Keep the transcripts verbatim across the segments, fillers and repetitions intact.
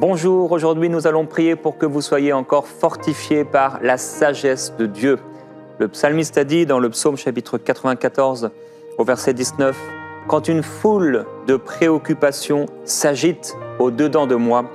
Bonjour, aujourd'hui nous allons prier pour que vous soyez encore fortifiés par la sagesse de Dieu. Le psalmiste a dit dans le psaume chapitre quatre-vingt-quatorze au verset dix-neuf « Quand une foule de préoccupations s'agite au-dedans de moi,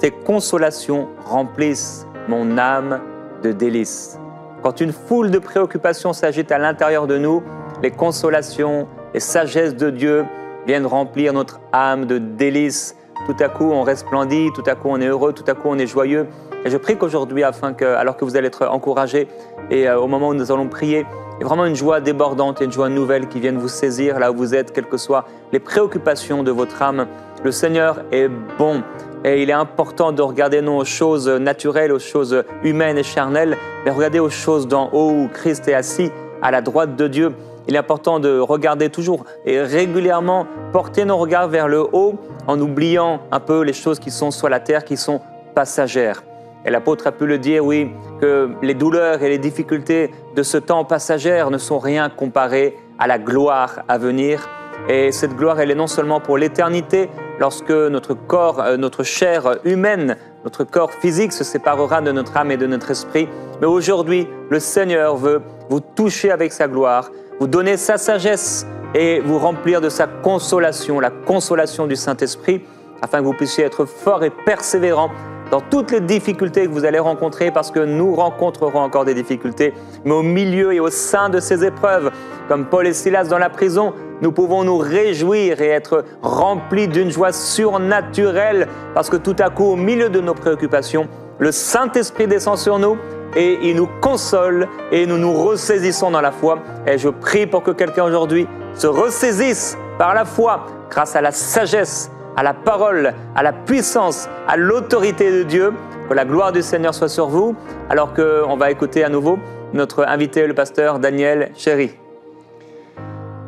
tes consolations remplissent mon âme de délices. » Quand une foule de préoccupations s'agite à l'intérieur de nous, les consolations et sagesses de Dieu viennent remplir notre âme de délices. Tout à coup, on resplendit, tout à coup, on est heureux, tout à coup, on est joyeux. Et je prie qu'aujourd'hui, afin que, alors que vous allez être encouragés, et euh, au moment où nous allons prier, il y a vraiment une joie débordante et une joie nouvelle qui viennent vous saisir là où vous êtes, quelles que soient les préoccupations de votre âme. Le Seigneur est bon et il est important de regarder non aux choses naturelles, aux choses humaines et charnelles, mais regarder aux choses d'en haut où Christ est assis à la droite de Dieu. Il est important de regarder toujours et régulièrement porter nos regards vers le haut en oubliant un peu les choses qui sont sur la terre, qui sont passagères. Et l'apôtre a pu le dire, oui, que les douleurs et les difficultés de ce temps passagère ne sont rien comparées à la gloire à venir. Et cette gloire, elle est non seulement pour l'éternité, lorsque notre corps, notre chair humaine, notre corps physique se séparera de notre âme et de notre esprit, mais aujourd'hui, le Seigneur veut vous toucher avec sa gloire, vous donner sa sagesse et vous remplir de sa consolation, la consolation du Saint-Esprit, afin que vous puissiez être forts et persévérants dans toutes les difficultés que vous allez rencontrer, parce que nous rencontrerons encore des difficultés, mais au milieu et au sein de ces épreuves, comme Paul et Silas dans la prison, nous pouvons nous réjouir et être remplis d'une joie surnaturelle, parce que tout à coup, au milieu de nos préoccupations, le Saint-Esprit descend sur nous, et il nous console et nous nous ressaisissons dans la foi. Et je prie pour que quelqu'un aujourd'hui se ressaisisse par la foi grâce à la sagesse, à la parole, à la puissance, à l'autorité de Dieu. Que la gloire du Seigneur soit sur vous, alors qu'on va écouter à nouveau notre invité, le pasteur Daniel Chéry.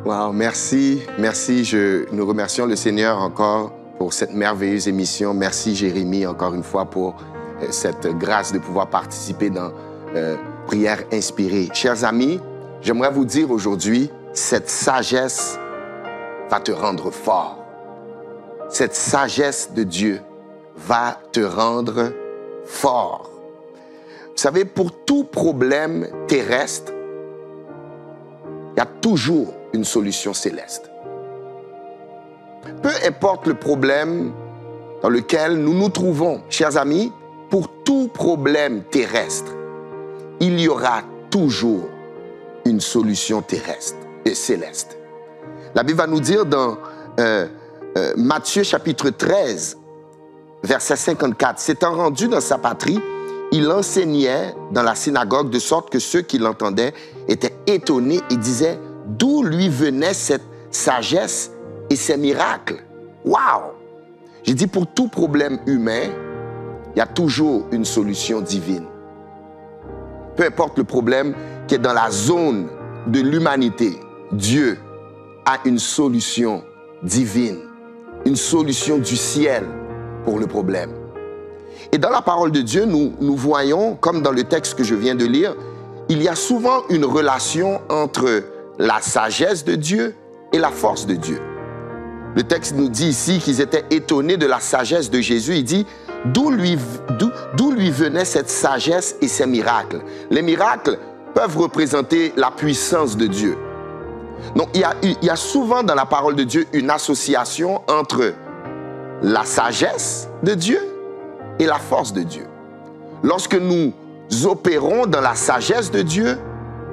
Wow, merci, merci. Je, nous remercions le Seigneur encore pour cette merveilleuse émission. Merci Jérémie encore une fois pour cette grâce de pouvoir participer dans euh, Prière inspirée. Chers amis, j'aimerais vous dire aujourd'hui, cette sagesse va te rendre fort. Cette sagesse de Dieu va te rendre fort. Vous savez, pour tout problème terrestre, il y a toujours une solution céleste. Peu importe le problème dans lequel nous nous trouvons, chers amis, pour tout problème terrestre, il y aura toujours une solution terrestre et céleste. La Bible va nous dire dans euh, euh, Matthieu chapitre treize, verset cinquante-quatre, « S'étant rendu dans sa patrie, il enseignait dans la synagogue de sorte que ceux qui l'entendaient étaient étonnés et disaient d'où lui venait cette sagesse et ces miracles. » Waouh! J'ai dit pour tout problème humain, il y a toujours une solution divine. Peu importe le problème qui est dans la zone de l'humanité, Dieu a une solution divine, une solution du ciel pour le problème. Et dans la parole de Dieu, nous, nous voyons, comme dans le texte que je viens de lire, il y a souvent une relation entre la sagesse de Dieu et la force de Dieu. Le texte nous dit ici qu'ils étaient étonnés de la sagesse de Jésus. Il dit d'où lui, d'où lui venait cette sagesse et ces miracles. Les miracles peuvent représenter la puissance de Dieu. Donc il y a, il y a souvent dans la parole de Dieu une association entre la sagesse de Dieu et la force de Dieu. Lorsque nous opérons dans la sagesse de Dieu,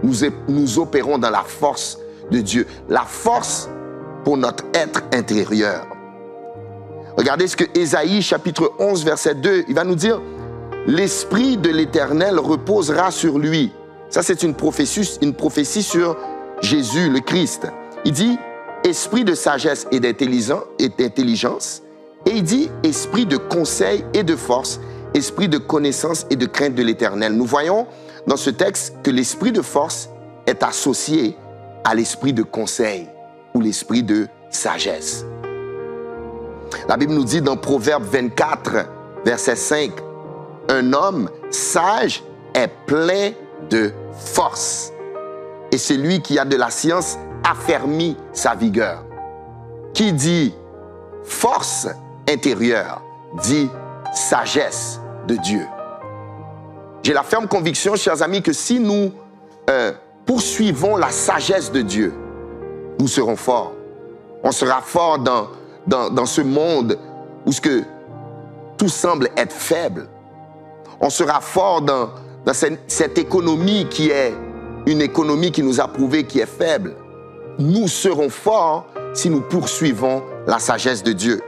nous, nous opérons dans la force de Dieu. La force pour notre être intérieur. Regardez ce que Ésaïe, chapitre onze, verset deux, il va nous dire « L'Esprit de l'Éternel reposera sur lui. » Ça, c'est une prophétie, une prophétie sur Jésus, le Christ. Il dit « Esprit de sagesse et d'intelligence. » Et il dit « Esprit de conseil et de force, esprit de connaissance et de crainte de l'Éternel. » Nous voyons dans ce texte que l'esprit de force est associé à l'esprit de conseil ou l'esprit de sagesse. La Bible nous dit dans Proverbe vingt-quatre, verset cinq, « Un homme sage est plein de force, et celui qui a de la science affermit sa vigueur. » Qui dit force intérieure, dit sagesse de Dieu. J'ai la ferme conviction, chers amis, que si nous euh, poursuivons la sagesse de Dieu, nous serons forts. On sera forts dans, dans, dans ce monde où ce que tout semble être faible. On sera forts dans, dans cette, cette économie qui est une économie qui nous a prouvé qui est faible. Nous serons forts si nous poursuivons la sagesse de Dieu.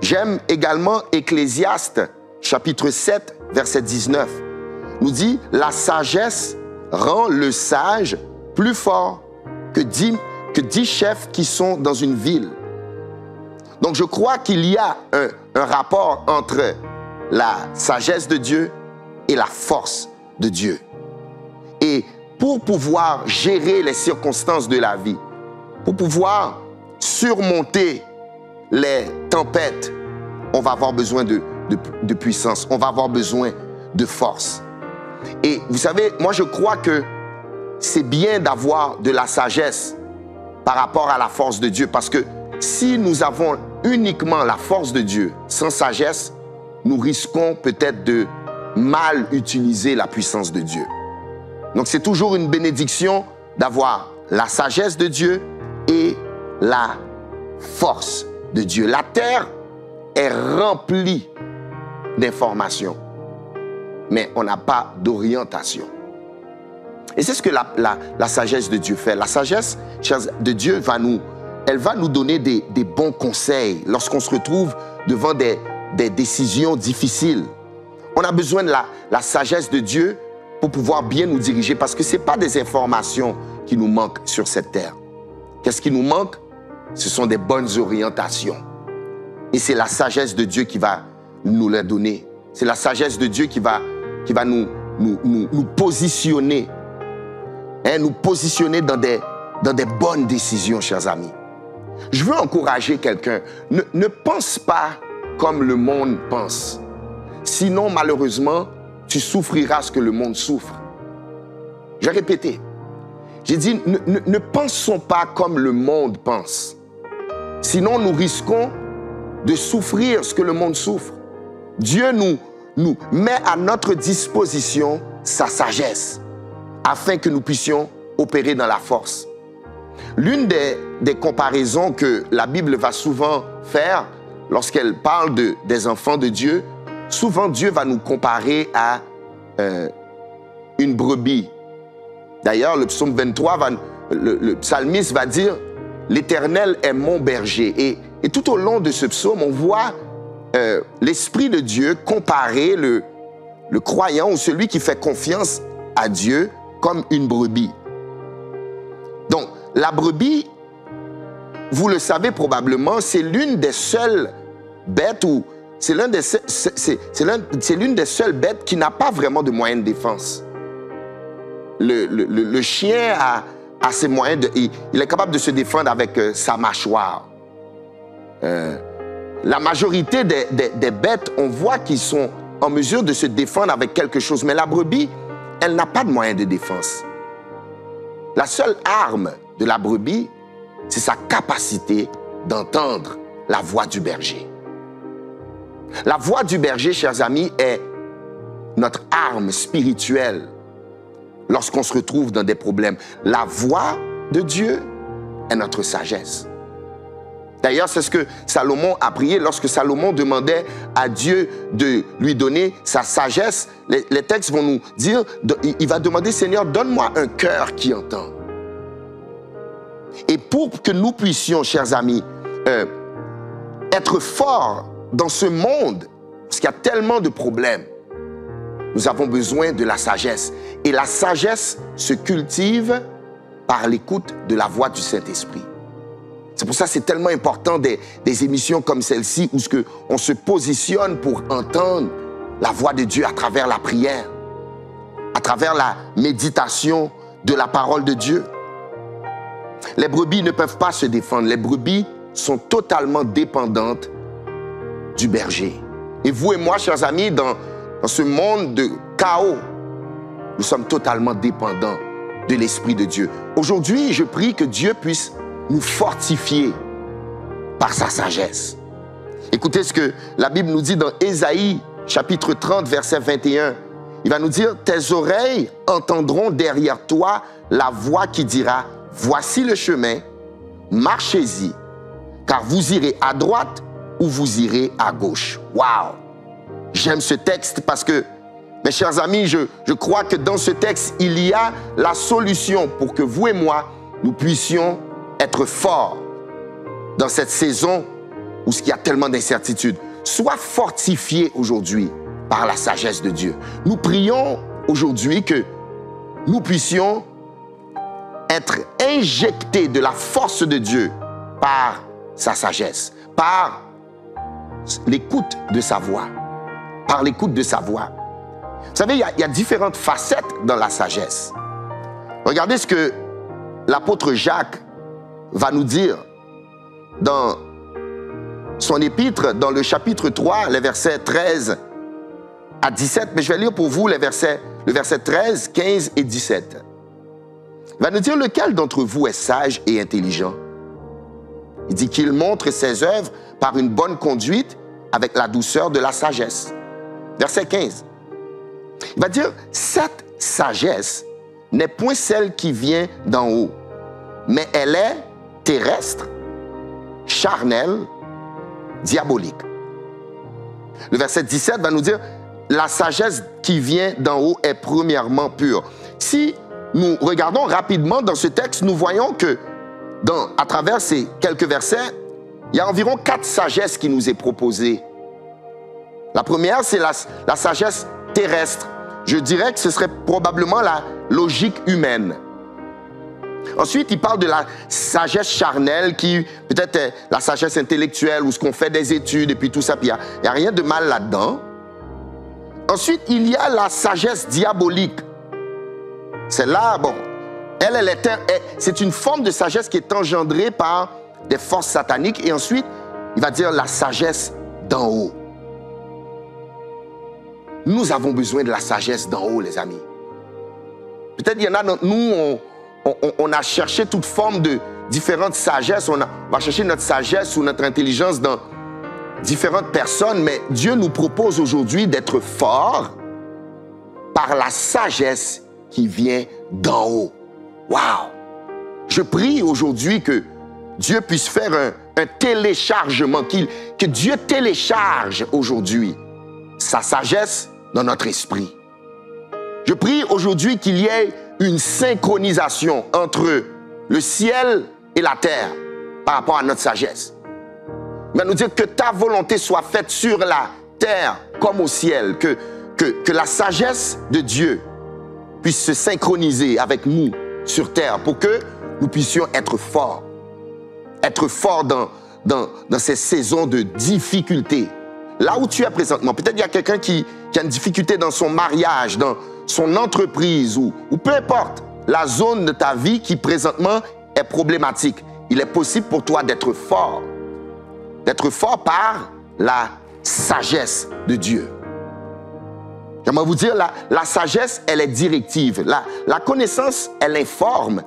J'aime également Ecclésiaste, chapitre sept, verset dix-neuf. Nous dit, la sagesse rend le sage plus fort que dix, que dix chefs qui sont dans une ville. Donc je crois qu'il y a un, un rapport entre la sagesse de Dieu et la force de Dieu. Et pour pouvoir gérer les circonstances de la vie, pour pouvoir surmonter les tempêtes, on va avoir besoin de, de, de puissance, on va avoir besoin de force. Et vous savez, moi je crois que c'est bien d'avoir de la sagesse par rapport à la force de Dieu, parce que si nous avons uniquement la force de Dieu sans sagesse, nous risquons peut-être de mal utiliser la puissance de Dieu. Donc c'est toujours une bénédiction d'avoir la sagesse de Dieu et la force de Dieu. La terre est remplie d'informations, mais on n'a pas d'orientation. Et c'est ce que la, la, la sagesse de Dieu fait. La sagesse de Dieu va nous, elle va nous donner des, des bons conseils lorsqu'on se retrouve devant des, des décisions difficiles. On a besoin de la, la sagesse de Dieu pour pouvoir bien nous diriger, parce que ce n'est pas des informations qui nous manquent sur cette terre. Qu'est-ce qui nous manque? Ce sont des bonnes orientations. Et c'est la sagesse de Dieu qui va nous les donner. C'est la sagesse de Dieu qui va, qui va nous, nous, nous, nous positionner, hein, nous positionner dans des, dans des bonnes décisions, chers amis. Je veux encourager quelqu'un. Ne, ne pense pas comme le monde pense. Sinon, malheureusement, tu souffriras ce que le monde souffre. J'ai répété. J'ai dit, ne, ne, ne pensons pas comme le monde pense. Sinon, nous risquons de souffrir ce que le monde souffre. Dieu nous, nous met à notre disposition sa sagesse afin que nous puissions opérer dans la force. L'une des, des comparaisons que la Bible va souvent faire lorsqu'elle parle de, des enfants de Dieu, souvent Dieu va nous comparer à euh, une brebis. D'ailleurs, le psaume vingt-trois, va, le, le psalmiste va dire « L'Éternel est mon berger ». Et, et tout au long de ce psaume, on voit Euh, l'Esprit de Dieu comparer le, le croyant ou celui qui fait confiance à Dieu comme une brebis. Donc, la brebis, vous le savez probablement, c'est l'une des seules bêtes ou c'est l'une des, des seules bêtes qui n'a pas vraiment de moyens de défense. Le, le, le, le chien a, a ses moyens, de, il, il est capable de se défendre avec euh, sa mâchoire. Euh, La majorité des, des, des bêtes, on voit qu'ils sont en mesure de se défendre avec quelque chose. Mais la brebis, elle n'a pas de moyen de défense. La seule arme de la brebis, c'est sa capacité d'entendre la voix du berger. La voix du berger, chers amis, est notre arme spirituelle lorsqu'on se retrouve dans des problèmes. La voix de Dieu est notre sagesse. D'ailleurs, c'est ce que Salomon a prié lorsque Salomon demandait à Dieu de lui donner sa sagesse. Les, les textes vont nous dire, il va demander, Seigneur, donne-moi un cœur qui entend. Et pour que nous puissions, chers amis, euh, être forts dans ce monde, parce qu'il y a tellement de problèmes, nous avons besoin de la sagesse. Et la sagesse se cultive par l'écoute de la voix du Saint-Esprit. C'est pour ça que c'est tellement important des, des émissions comme celle-ci où ce que on se positionne pour entendre la voix de Dieu à travers la prière, à travers la méditation de la parole de Dieu. Les brebis ne peuvent pas se défendre. Les brebis sont totalement dépendantes du berger. Et vous et moi, chers amis, dans, dans ce monde de chaos, nous sommes totalement dépendants de l'Esprit de Dieu. Aujourd'hui, je prie que Dieu puisse nous fortifier par sa sagesse. Écoutez ce que la Bible nous dit dans Ésaïe chapitre trente, verset vingt et un. Il va nous dire, « Tes oreilles entendront derrière toi la voix qui dira, « Voici le chemin, marchez-y, car vous irez à droite ou vous irez à gauche. » Wow! J'aime ce texte parce que, mes chers amis, je, je crois que dans ce texte, il y a la solution pour que vous et moi, nous puissions être forts dans cette saison où il y a tellement d'incertitudes. Sois fortifiés aujourd'hui par la sagesse de Dieu. Nous prions aujourd'hui que nous puissions être injectés de la force de Dieu par sa sagesse, par l'écoute de sa voix, par l'écoute de sa voix. Vous savez, il y, y a différentes facettes dans la sagesse. Regardez ce que l'apôtre Jacques va nous dire dans son épître, dans le chapitre trois, les versets treize à dix-sept, mais je vais lire pour vous les versets, le verset treize, quinze et dix-sept. Il va nous dire, lequel d'entre vous est sage et intelligent? Il dit qu'il montre ses œuvres par une bonne conduite avec la douceur de la sagesse. Verset quinze. Il va dire, cette sagesse n'est point celle qui vient d'en haut, mais elle est terrestre, charnelle, diabolique. Le verset dix-sept va nous dire, la sagesse qui vient d'en haut est premièrement pure. Si nous regardons rapidement dans ce texte, nous voyons que, dans, à travers ces quelques versets, il y a environ quatre sagesses qui nous est proposée. La première, c'est la, la sagesse terrestre. Je dirais que ce serait probablement la logique humaine. Ensuite, il parle de la sagesse charnelle qui peut-être est la sagesse intellectuelle ou ce qu'on fait des études et puis tout ça. Puis il n'y a, a rien de mal là-dedans. Ensuite, il y a la sagesse diabolique. Celle-là, bon, elle, elle est, c'est une forme de sagesse qui est engendrée par des forces sataniques. Et ensuite, il va dire la sagesse d'en haut. Nous avons besoin de la sagesse d'en haut, les amis. Peut-être il y en a d'entre nous, on, on, on a cherché toute forme de différentes sagesses. On, a, on va chercher notre sagesse ou notre intelligence dans différentes personnes. Mais Dieu nous propose aujourd'hui d'être forts par la sagesse qui vient d'en haut. Waouh! Je prie aujourd'hui que Dieu puisse faire un, un téléchargement, qu'il, que Dieu télécharge aujourd'hui sa sagesse dans notre esprit. Je prie aujourd'hui qu'il y ait une synchronisation entre le ciel et la terre par rapport à notre sagesse. Il va nous dire que ta volonté soit faite sur la terre comme au ciel, que, que, que la sagesse de Dieu puisse se synchroniser avec nous sur terre pour que nous puissions être forts. Être forts dans, dans, dans ces saisons de difficultés. Là où tu es présentement, peut-être il y a quelqu'un qui, qui a une difficulté dans son mariage, dans son entreprise ou, ou peu importe la zone de ta vie qui présentement est problématique. Il est possible pour toi d'être fort. D'être fort par la sagesse de Dieu. J'aimerais vous dire, la, la sagesse, elle est directive. La, la connaissance, elle informe.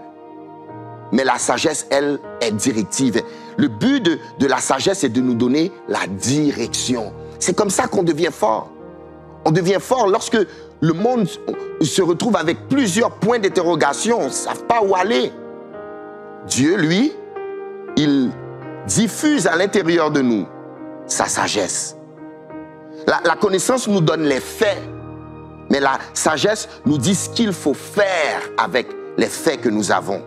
Mais la sagesse, elle, est directive. Le but de, de la sagesse, c'est de nous donner la direction. C'est comme ça qu'on devient fort. On devient fort lorsque le monde se retrouve avec plusieurs points d'interrogation. On ne sait pas où aller. Dieu, lui, il diffuse à l'intérieur de nous sa sagesse. La, la connaissance nous donne les faits. Mais la sagesse nous dit ce qu'il faut faire avec les faits que nous avons.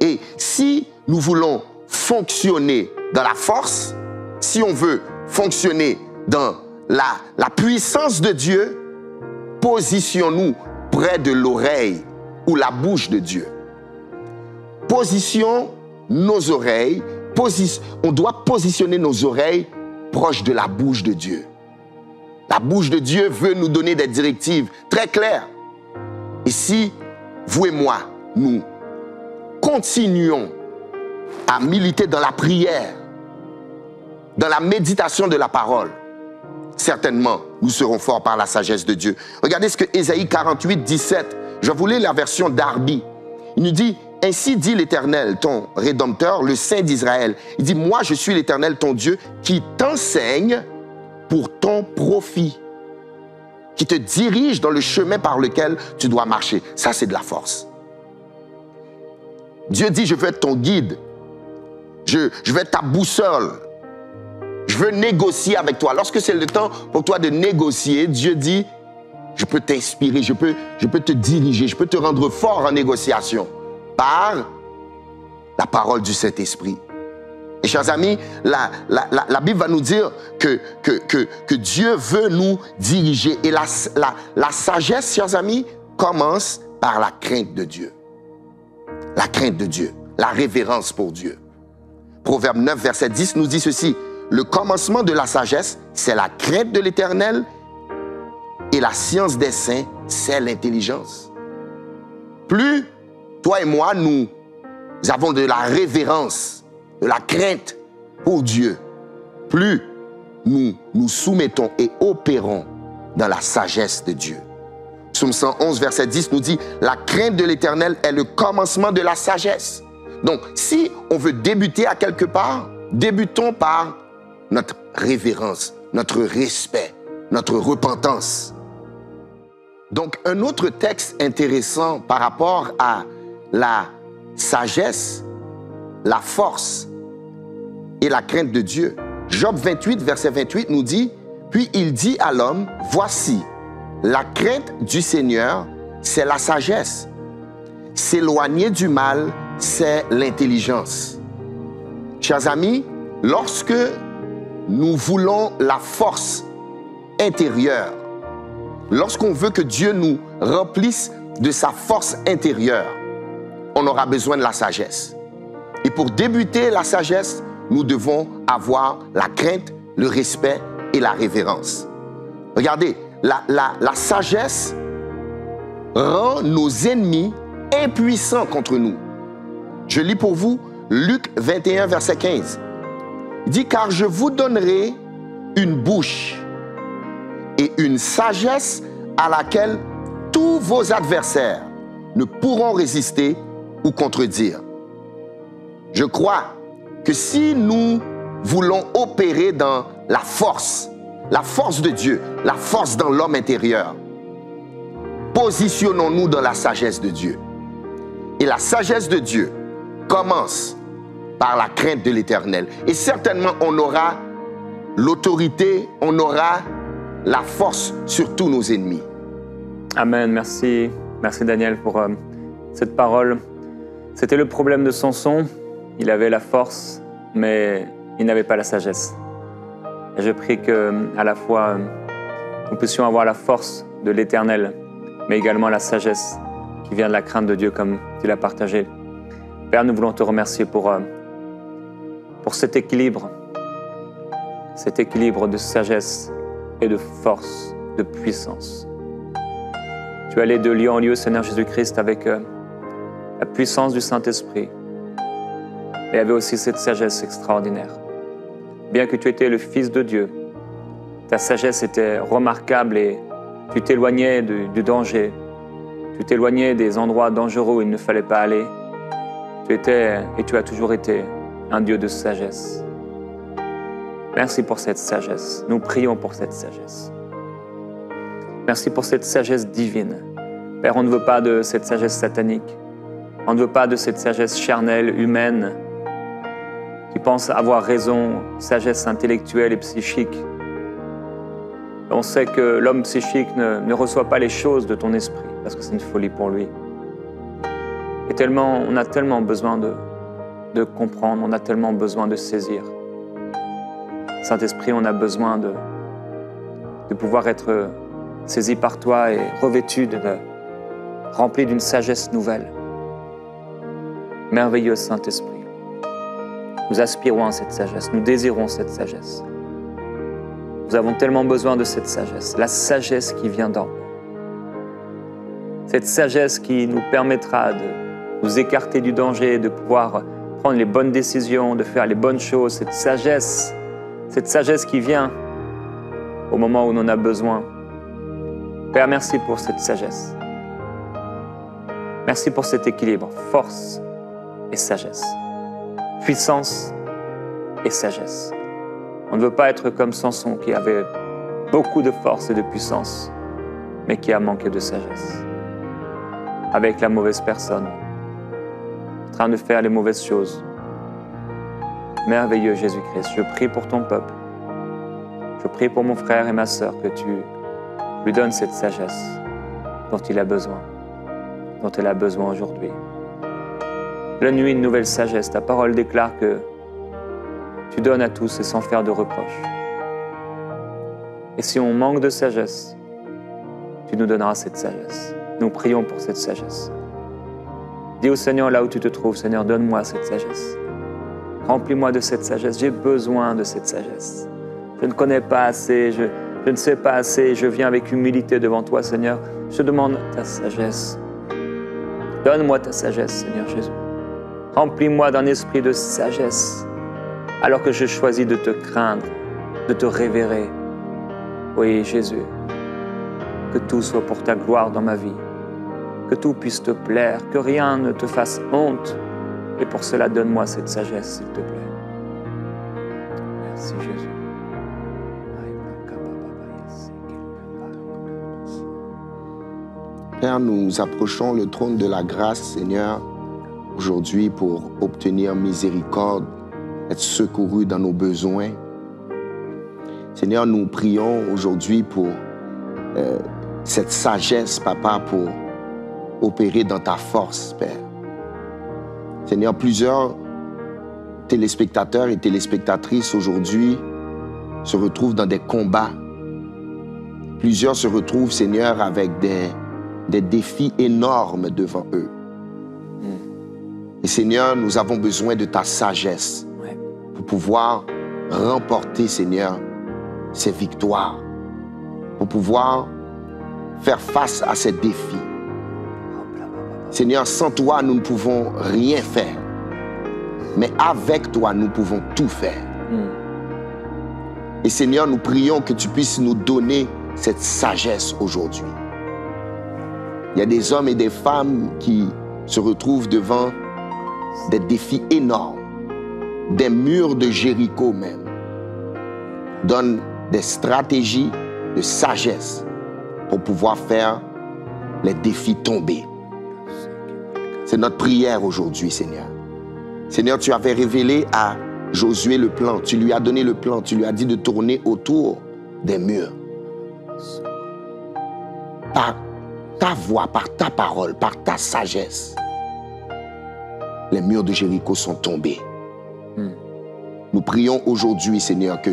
Et si nous voulons fonctionner dans la force, si on veut fonctionner dans la, la puissance de Dieu, positionnons-nous près de l'oreille ou la bouche de Dieu. Position nos oreilles, posi- on doit positionner nos oreilles proches de la bouche de Dieu. La bouche de Dieu veut nous donner des directives très claires. Et si vous et moi, nous continuons à militer dans la prière, dans la méditation de la parole, certainement, nous serons forts par la sagesse de Dieu. Regardez ce que Ésaïe quarante-huit, dix-sept, je voulais la version Darby. Il nous dit, « Ainsi dit l'Éternel, ton Rédempteur, le Saint d'Israël. » Il dit, « Moi, je suis l'Éternel, ton Dieu, qui t'enseigne pour ton profit, qui te dirige dans le chemin par lequel tu dois marcher. Ça, c'est de la force. Dieu dit, je veux être ton guide. Je, je veux être ta boussole. Je veux négocier avec toi. Lorsque c'est le temps pour toi de négocier, Dieu dit, je peux t'inspirer, je peux, je peux te diriger, je peux te rendre fort en négociation par la parole du Saint-Esprit. Et chers amis, la, la, la, la Bible va nous dire que, que, que, que Dieu veut nous diriger. Et la, la, la sagesse, chers amis, commence par la crainte de Dieu. La crainte de Dieu, la révérence pour Dieu. Proverbe neuf, verset dix nous dit ceci. Le commencement de la sagesse, c'est la crainte de l'Éternel, et la science des saints, c'est l'intelligence. Plus toi et moi, nous, nous avons de la révérence, de la crainte pour Dieu, plus nous nous soumettons et opérons dans la sagesse de Dieu. Psaume cent onze, verset dix nous dit, la crainte de l'Éternel est le commencement de la sagesse. Donc, si on veut débuter à quelque part, débutons par notre révérence, notre respect, notre repentance. Donc, un autre texte intéressant par rapport à la sagesse, la force et la crainte de Dieu. Job vingt-huit, verset vingt-huit nous dit, « Puis il dit à l'homme, « Voici, la crainte du Seigneur, c'est la sagesse. S'éloigner du mal, c'est l'intelligence. » Chers amis, lorsque nous voulons la force intérieure, lorsqu'on veut que Dieu nous remplisse de sa force intérieure, on aura besoin de la sagesse. Et pour débuter la sagesse, nous devons avoir la crainte, le respect et la révérence. Regardez, la, la, la sagesse rend nos ennemis impuissants contre nous. Je lis pour vous Luc vingt et un, verset quinze. Il dit, « Car je vous donnerai une bouche et une sagesse à laquelle tous vos adversaires ne pourront résister ou contredire. » Je crois que si nous voulons opérer dans la force, la force de Dieu, la force dans l'homme intérieur, positionnons-nous dans la sagesse de Dieu. Et la sagesse de Dieu commence par la crainte de l'Éternel. Et certainement, on aura l'autorité, on aura la force sur tous nos ennemis. Amen. Merci. Merci Daniel pour euh, cette parole. C'était le problème de Samson. Il avait la force, mais il n'avait pas la sagesse. Et je prie qu'à la fois, nous puissions avoir la force de l'Éternel, mais également la sagesse qui vient de la crainte de Dieu, comme tu l'as partagé. Père, nous voulons te remercier pour, euh, pour cet équilibre, cet équilibre de sagesse et de force, de puissance. Tu es allé de lieu en lieu, Seigneur Jésus-Christ, avec euh, la puissance du Saint-Esprit. Et avait aussi cette sagesse extraordinaire. Bien que tu étais le Fils de Dieu, ta sagesse était remarquable et tu t'éloignais du, du danger, tu t'éloignais des endroits dangereux où il ne fallait pas aller. Tu étais et tu as toujours été un Dieu de sagesse. Merci pour cette sagesse. Nous prions pour cette sagesse. Merci pour cette sagesse divine. Père, on ne veut pas de cette sagesse satanique. On ne veut pas de cette sagesse charnelle, humaine, qui pense avoir raison, sagesse intellectuelle et psychique. On sait que l'homme psychique ne, ne reçoit pas les choses de ton esprit, parce que c'est une folie pour lui. Et tellement, on a tellement besoin de, de comprendre, on a tellement besoin de saisir. Saint-Esprit, on a besoin de, de pouvoir être saisi par toi et revêtu, de, de, rempli d'une sagesse nouvelle. Merveilleux Saint-Esprit. Nous aspirons à cette sagesse, nous désirons cette sagesse. Nous avons tellement besoin de cette sagesse, la sagesse qui vient d'en haut. Cette sagesse qui nous permettra de nous écarter du danger, de pouvoir prendre les bonnes décisions, de faire les bonnes choses, cette sagesse, cette sagesse qui vient au moment où on en a besoin. Père, merci pour cette sagesse. Merci pour cet équilibre, force et sagesse. Puissance et sagesse. On ne veut pas être comme Samson qui avait beaucoup de force et de puissance, mais qui a manqué de sagesse. Avec la mauvaise personne, en train de faire les mauvaises choses. Merveilleux Jésus-Christ, je prie pour ton peuple. Je prie pour mon frère et ma sœur que tu lui donnes cette sagesse dont il a besoin, dont elle a besoin aujourd'hui. Donne lui une nouvelle sagesse. Ta parole déclare que tu donnes à tous et sans faire de reproche. Et si on manque de sagesse, tu nous donneras cette sagesse. Nous prions pour cette sagesse. Dis au Seigneur là où tu te trouves, Seigneur, donne-moi cette sagesse. Remplis-moi de cette sagesse. J'ai besoin de cette sagesse. Je ne connais pas assez, je, je ne sais pas assez. Je viens avec humilité devant toi, Seigneur. Je te demande ta sagesse. Donne-moi ta sagesse, Seigneur Jésus. Remplis-moi d'un esprit de sagesse, alors que je choisis de te craindre, de te révérer. Oui, Jésus, que tout soit pour ta gloire dans ma vie, que tout puisse te plaire, que rien ne te fasse honte. Et pour cela, donne-moi cette sagesse, s'il te plaît. Merci, Jésus. Père, nous approchons le trône de la grâce, Seigneur, aujourd'hui pour obtenir miséricorde, être secourus dans nos besoins. Seigneur, nous prions aujourd'hui pour euh, cette sagesse, Papa, pour opérer dans ta force, Père. Seigneur, plusieurs téléspectateurs et téléspectatrices aujourd'hui se retrouvent dans des combats. Plusieurs se retrouvent, Seigneur, avec des... des défis énormes devant eux. Mm. Et Seigneur, nous avons besoin de ta sagesse ouais. pour pouvoir remporter, Seigneur, ces victoires, pour pouvoir faire face à ces défis. Oh, bla, bla, bla. Seigneur, sans toi, nous ne pouvons rien faire, mais avec toi, nous pouvons tout faire. Mm. Et Seigneur, nous prions que tu puisses nous donner cette sagesse aujourd'hui. Il y a des hommes et des femmes qui se retrouvent devant des défis énormes, des murs de Jéricho même. Donne des stratégies de sagesse pour pouvoir faire les défis tomber. C'est notre prière aujourd'hui, Seigneur. Seigneur, tu avais révélé à Josué le plan. Tu lui as donné le plan. Tu lui as dit de tourner autour des murs. Par ta voix, par ta parole, par ta sagesse, les murs de Jéricho sont tombés. Mm. Nous prions aujourd'hui, Seigneur, que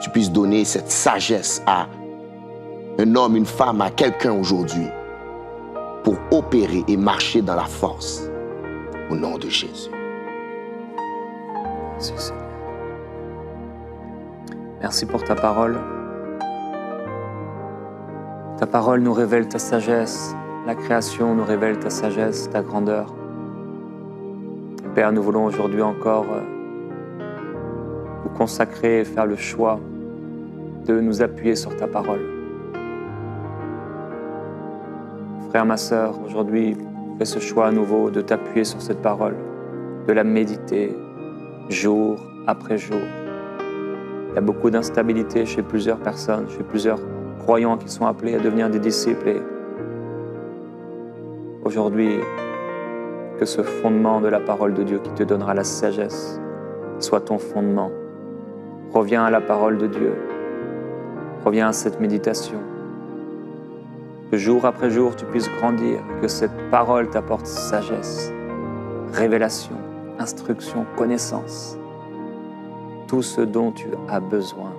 tu puisses donner cette sagesse à un homme, une femme, à quelqu'un aujourd'hui pour opérer et marcher dans la force. Au nom de Jésus. Merci, Seigneur. Merci pour ta parole. Ta parole nous révèle ta sagesse, la création nous révèle ta sagesse, ta grandeur. Père, nous voulons aujourd'hui encore nous consacrer et faire le choix de nous appuyer sur ta parole. Frère, ma sœur, aujourd'hui, fais ce choix à nouveau de t'appuyer sur cette parole, de la méditer jour après jour. Il y a beaucoup d'instabilité chez plusieurs personnes, chez plusieurs croyants qui sont appelés à devenir des disciples. Et aujourd'hui, que ce fondement de la parole de Dieu qui te donnera la sagesse soit ton fondement. Reviens à la parole de Dieu. Reviens à cette méditation. Que jour après jour, tu puisses grandir. Que cette parole t'apporte sagesse, révélation, instruction, connaissance. Tout ce dont tu as besoin.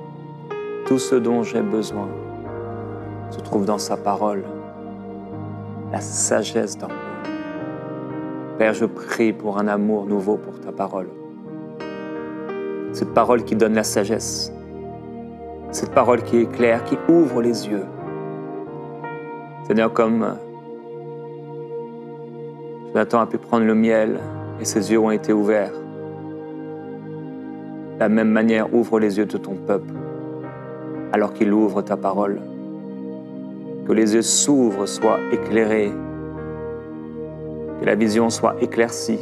Tout ce dont j'ai besoin se trouve dans sa parole, la sagesse d'un homme. Père, je prie pour un amour nouveau pour ta parole. Cette parole qui donne la sagesse, cette parole qui éclaire, qui ouvre les yeux. Seigneur, comme Jonathan a pu prendre le miel et ses yeux ont été ouverts, de la même manière, ouvre les yeux de ton peuple alors qu'il ouvre ta parole. Que les yeux s'ouvrent, soient éclairés, que la vision soit éclaircie.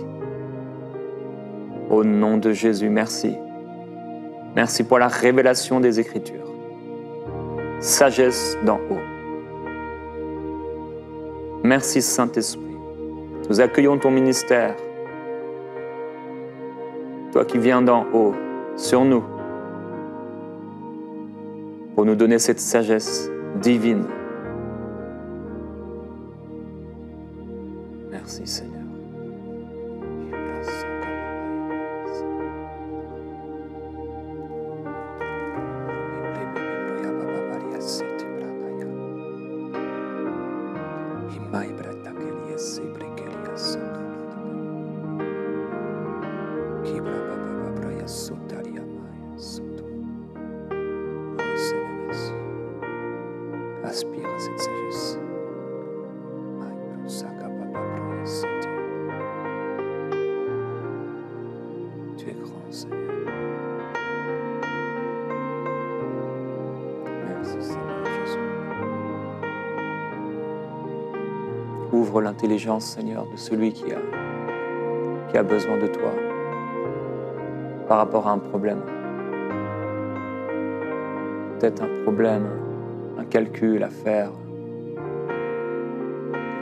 Au nom de Jésus, merci. Merci pour la révélation des Écritures. Sagesse d'en haut. Merci Saint-Esprit. Nous accueillons ton ministère. Toi qui viens d'en haut, sur nous, pour nous donner cette sagesse divine. Merci Seigneur. Ouvre l'intelligence, Seigneur, de celui qui a, qui a besoin de toi par rapport à un problème. Peut-être un problème, un calcul à faire,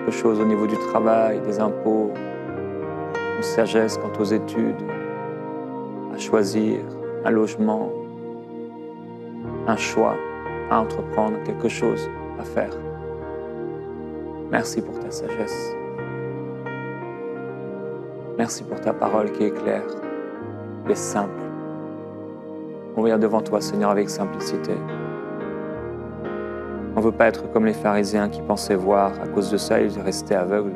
quelque chose au niveau du travail, des impôts, une sagesse quant aux études, à choisir, un logement, un choix à entreprendre, quelque chose à faire. Merci pour ta sagesse. Merci pour ta parole qui est claire et simple. On vient devant toi, Seigneur, avec simplicité. On ne veut pas être comme les pharisiens qui pensaient voir. À cause de ça, ils restaient aveugles.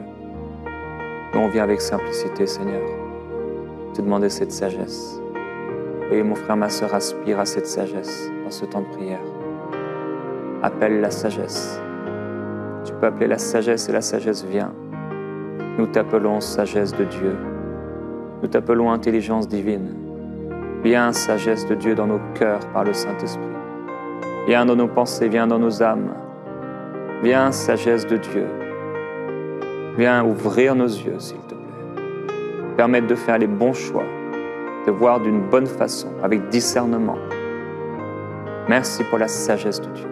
Nous, on vient avec simplicité, Seigneur, te demander cette sagesse. Et mon frère, ma sœur, aspire à cette sagesse dans ce temps de prière. Appelle la sagesse. Tu peux appeler la sagesse et la sagesse vient. Nous t'appelons sagesse de Dieu. Nous t'appelons intelligence divine. Viens, sagesse de Dieu, dans nos cœurs par le Saint-Esprit. Viens dans nos pensées, viens dans nos âmes. Viens, sagesse de Dieu. Viens ouvrir nos yeux, s'il te plaît. Permettre de faire les bons choix, de voir d'une bonne façon, avec discernement. Merci pour la sagesse de Dieu.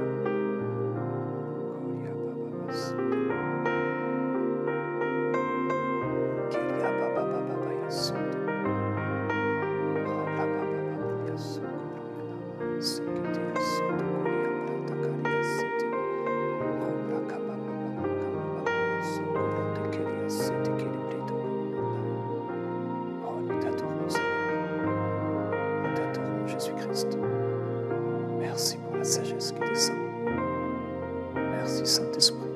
Jésus-Christ, merci pour la sagesse qui descend. Merci Saint-Esprit.